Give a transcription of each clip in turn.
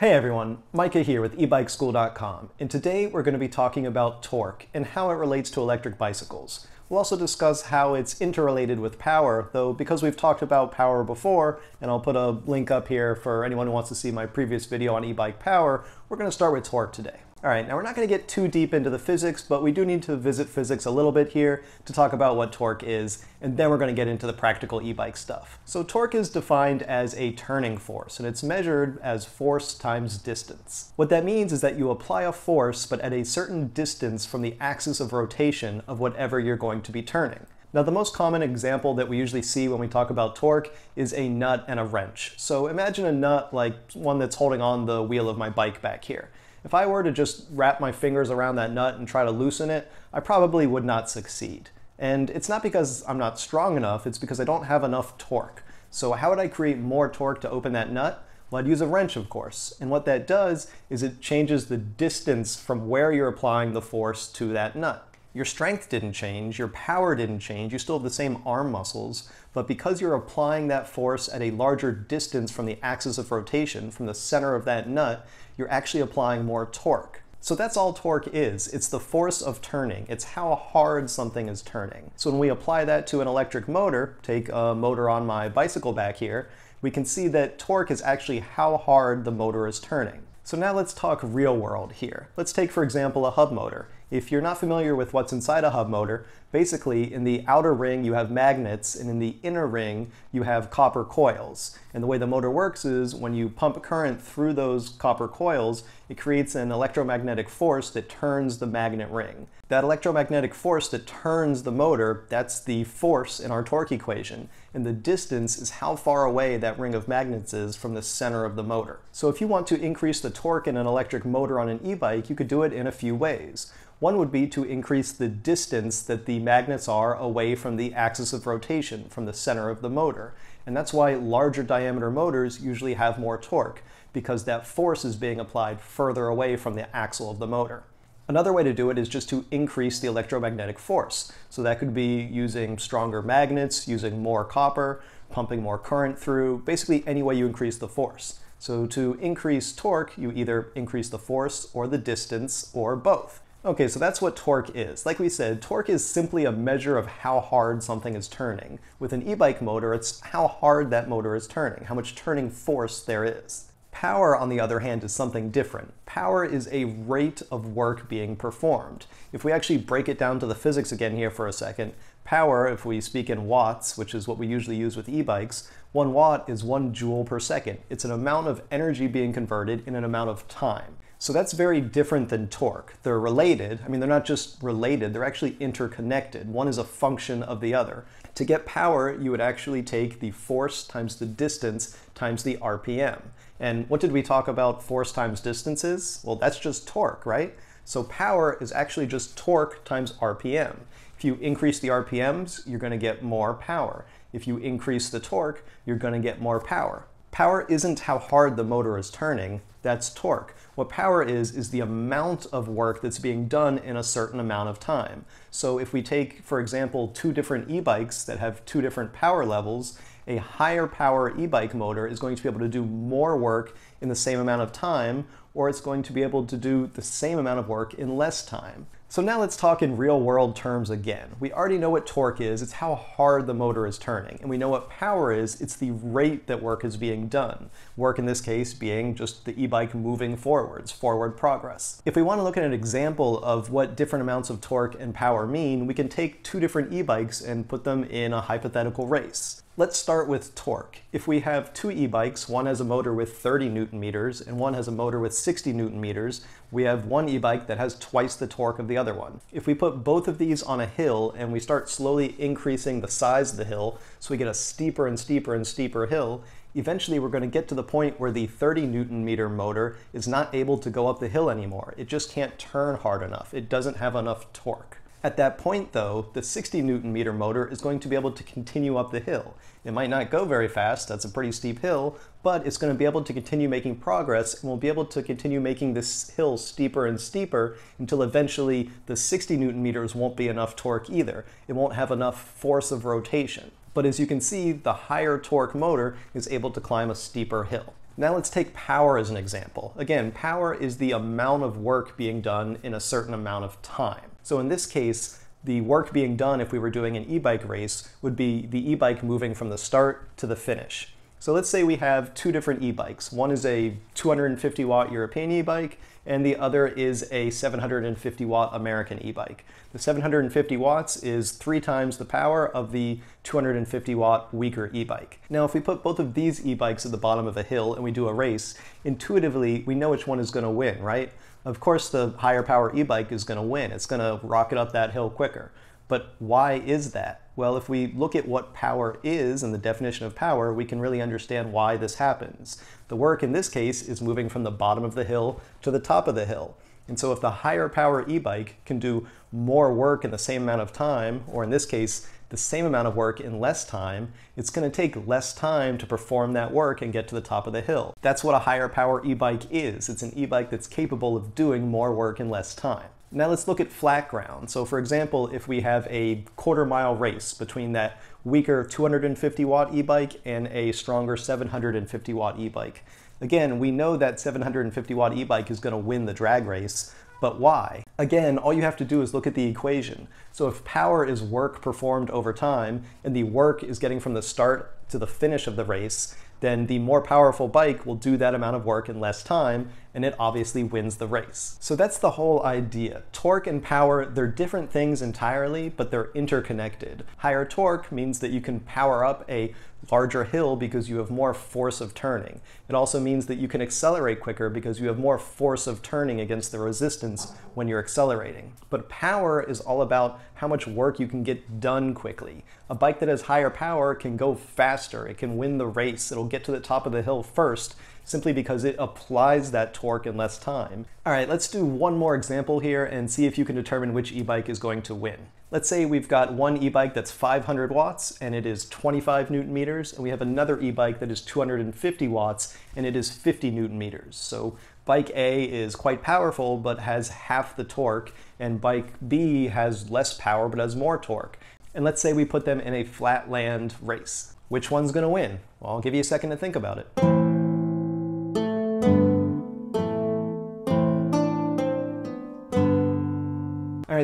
Hey everyone, Micah here with ebikeschool.com, and today we're going to be talking about torque and how it relates to electric bicycles. We'll also discuss how it's interrelated with power, though because we've talked about power before, and I'll put a link up here for anyone who wants to see my previous video on e-bike power, we're going to start with torque today. Alright, now we're not going to get too deep into the physics, but we do need to visit physics a little bit here to talk about what torque is, and then we're going to get into the practical e-bike stuff. So torque is defined as a turning force, and it's measured as force times distance. What that means is that you apply a force, but at a certain distance from the axis of rotation of whatever you're going to be turning. Now the most common example that we usually see when we talk about torque is a nut and a wrench. So imagine a nut like one that's holding on the wheel of my bike back here. If I were to just wrap my fingers around that nut and try to loosen it, I probably would not succeed. And it's not because I'm not strong enough, it's because I don't have enough torque. So how would I create more torque to open that nut? Well, I'd use a wrench, of course. And what that does is it changes the distance from where you're applying the force to that nut. Your strength didn't change, your power didn't change, you still have the same arm muscles, but because you're applying that force at a larger distance from the axis of rotation, from the center of that nut, you're actually applying more torque. So that's all torque is. It's the force of turning. It's how hard something is turning. So when we apply that to an electric motor, take a motor on my bicycle back here, we can see that torque is actually how hard the motor is turning. So now let's talk real world here. Let's take, for example, a hub motor. If you're not familiar with what's inside a hub motor, basically in the outer ring you have magnets and in the inner ring you have copper coils. And the way the motor works is when you pump current through those copper coils, it creates an electromagnetic force that turns the magnet ring. That electromagnetic force that turns the motor, that's the force in our torque equation. And the distance is how far away that ring of magnets is from the center of the motor. So if you want to increase the torque in an electric motor on an e-bike, you could do it in a few ways. One would be to increase the distance that the magnets are away from the axis of rotation, from the center of the motor. And that's why larger diameter motors usually have more torque, because that force is being applied further away from the axle of the motor. Another way to do it is just to increase the electromagnetic force. So that could be using stronger magnets, using more copper, pumping more current through, basically any way you increase the force. So to increase torque, you either increase the force or the distance or both. Okay, so that's what torque is. Like we said, torque is simply a measure of how hard something is turning. With an e-bike motor, it's how hard that motor is turning, how much turning force there is. Power, on the other hand, is something different. Power is a rate of work being performed. If we actually break it down to the physics again here for a second, power, if we speak in watts, which is what we usually use with e-bikes, 1 watt is 1 joule per second. It's an amount of energy being converted in an amount of time. So that's very different than torque. They're related. I mean, they're not just related, they're actually interconnected. One is a function of the other. To get power, you would actually take the force times the distance times the RPM. And what did we talk about force times distance is? Well, that's just torque, right? So power is actually just torque times RPM. If you increase the RPMs, you're going to get more power. If you increase the torque, you're going to get more power. Power isn't how hard the motor is turning, that's torque. What power is the amount of work that's being done in a certain amount of time. So if we take, for example, 2 different e-bikes that have 2 different power levels, a higher power e-bike motor is going to be able to do more work in the same amount of time, or it's going to be able to do the same amount of work in less time. So now let's talk in real world terms again. We already know what torque is, it's how hard the motor is turning. And we know what power is, it's the rate that work is being done. Work in this case being just the e-bike moving forwards, forward progress. If we want to look at an example of what different amounts of torque and power mean, we can take 2 different e-bikes and put them in a hypothetical race. Let's start with torque. If we have 2 e-bikes, one has a motor with 30 Newton meters and one has a motor with 60 Newton meters, we have 1 e-bike that has twice the torque of the other one. If we put both of these on a hill and we start slowly increasing the size of the hill, so we get a steeper and steeper and steeper hill, eventually we're going to get to the point where the 30 Newton meter motor is not able to go up the hill anymore. It just can't turn hard enough. It doesn't have enough torque. At that point though, the 60 Newton meter motor is going to be able to continue up the hill. It might not go very fast, that's a pretty steep hill, but it's going to be able to continue making progress and we'll be able to continue making this hill steeper and steeper until eventually the 60 Newton meters won't be enough torque either. It won't have enough force of rotation. But as you can see, the higher torque motor is able to climb a steeper hill. Now let's take power as an example. Again, power is the amount of work being done in a certain amount of time. So in this case, the work being done if we were doing an e-bike race would be the e-bike moving from the start to the finish. So let's say we have two different e-bikes. One is a 250 watt European e-bike and the other is a 750 watt American e-bike. The 750 watts is 3 times the power of the 250 watt weaker e-bike. Now if we put both of these e-bikes at the bottom of a hill and we do a race, intuitively we know which one is going to win, right? Of course the higher power e-bike is going to win. It's going to rocket up that hill quicker. But why is that? Well, if we look at what power is and the definition of power, we can really understand why this happens. The work in this case is moving from the bottom of the hill to the top of the hill. And so if the higher power e-bike can do more work in the same amount of time, or in this case, the same amount of work in less time, it's going to take less time to perform that work and get to the top of the hill. That's what a higher power e-bike is. It's an e-bike that's capable of doing more work in less time. Now let's look at flat ground. So for example, if we have a 1/4 mile race between that weaker 250 watt e-bike and a stronger 750 watt e-bike. Again, we know that 750 watt e-bike is going to win the drag race, but why? Again, all you have to do is look at the equation. So if power is work performed over time and the work is getting from the start to the finish of the race, then the more powerful bike will do that amount of work in less time, and it obviously wins the race. So that's the whole idea. Torque and power, they're different things entirely, but they're interconnected. Higher torque means that you can power up a larger hill because you have more force of turning. It also means that you can accelerate quicker because you have more force of turning against the resistance when you're accelerating. But power is all about how much work you can get done quickly. A bike that has higher power can go faster, it can win the race, it'll get to the top of the hill first, simply because it applies that torque in less time. All right, let's do one more example here and see if you can determine which e-bike is going to win. Let's say we've got one e-bike that's 500 watts and it is 25 newton meters, and we have another e-bike that is 250 watts and it is 50 newton meters. So bike A is quite powerful but has half the torque, and bike B has less power but has more torque. And let's say we put them in a flat land race. Which one's gonna win? Well, I'll give you a second to think about it.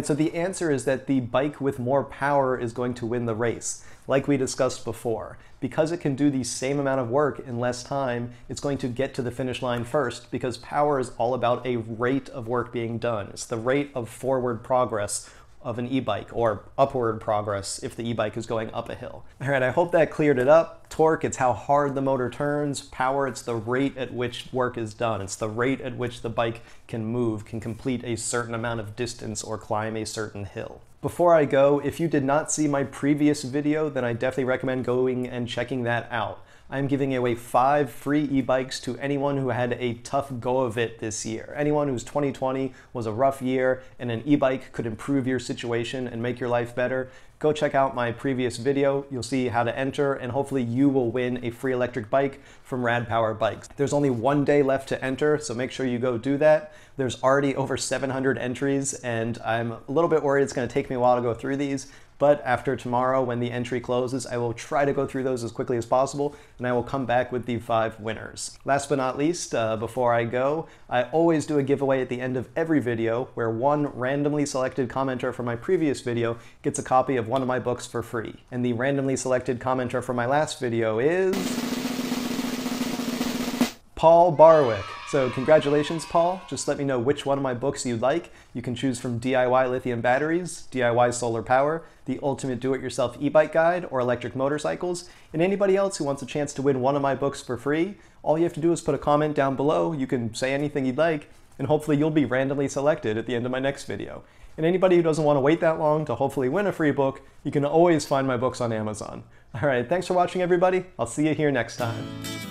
So the answer is that the bike with more power is going to win the race, like we discussed before. Because it can do the same amount of work in less time, it's going to get to the finish line first, because power is all about a rate of work being done. It's the rate of forward progress of an e-bike, or upward progress if the e-bike is going up a hill. All right, I hope that cleared it up. Torque, it's how hard the motor turns. Power, it's the rate at which work is done. It's the rate at which the bike can move, can complete a certain amount of distance or climb a certain hill. Before I go, if you did not see my previous video, then I definitely recommend going and checking that out. I'm giving away 5 free e-bikes to anyone who had a tough go of it this year. Anyone whose 2020 was a rough year and an e-bike could improve your situation and make your life better, go check out my previous video. You'll see how to enter, and hopefully you will win a free electric bike from Rad Power Bikes. There's only one day left to enter, so make sure you go do that. There's already over 700 entries, and I'm a little bit worried it's going to take me a while to go through these. But after tomorrow, when the entry closes, I will try to go through those as quickly as possible, and I will come back with the 5 winners. Last but not least, before I go, I always do a giveaway at the end of every video where one randomly selected commenter from my previous video gets a copy of one of my books for free. And the randomly selected commenter from my last video is Paul Barwick. So congratulations, Paul. Just let me know which one of my books you'd like. You can choose from DIY Lithium Batteries, DIY Solar Power, the Ultimate Do-It-Yourself E-Bike Guide, or Electric Motorcycles. And anybody else who wants a chance to win one of my books for free, all you have to do is put a comment down below. You can say anything you'd like, and hopefully you'll be randomly selected at the end of my next video. And anybody who doesn't want to wait that long to hopefully win a free book, you can always find my books on Amazon. All right, thanks for watching, everybody. I'll see you here next time.